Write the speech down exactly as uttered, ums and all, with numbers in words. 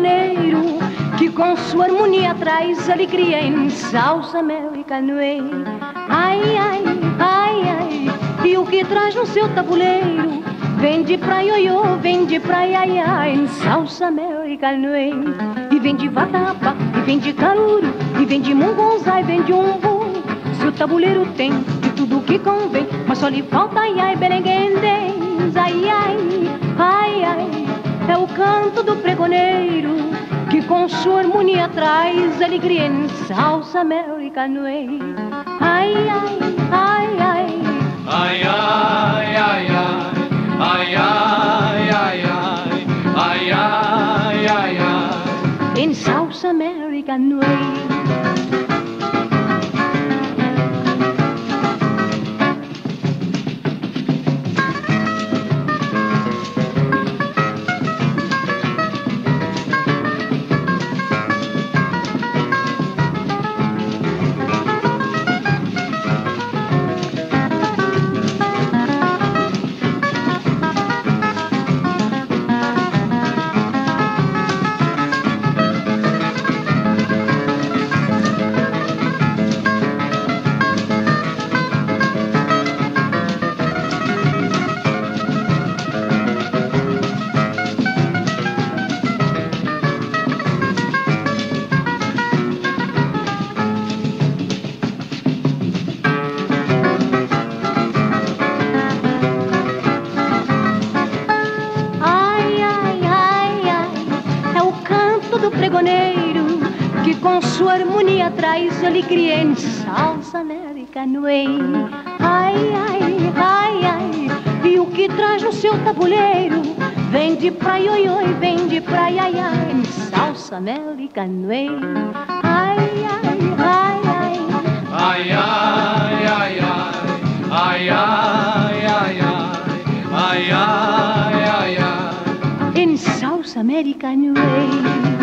sanfoneiro que com sua harmonia traz alegria em South American Way. Ai, ai, ai, ai, e o que traz no seu tabuleiro? Vende pra ioiô, vende pra iaiá em South American Way. E vende vatapa, e vende caruru, e vende mungonzá, e vende umbu. Seu tabuleiro tem de tudo que convém, mas só lhe falta iai berenguendez. Ai, ai, ai, ai, é o canto do pregoneiro que com sua harmonia traz alegria em South American Way. Ai, ai, ai, ai, ai, ai, ai, ai. Ai, ai, ai, ai, ai, ai, ai, ai, in South American Way. Que com sua harmonia traz alegria em South American Way. Ai, ai, ai, ai, e o que traz no seu tabuleiro? Vende pra ioiô e vende pra iaiá em South American Way. Ai, ai, ai, ai, ai, ai, ai, ai, ai, ai, ai, ai, ai, ai, in South American Way.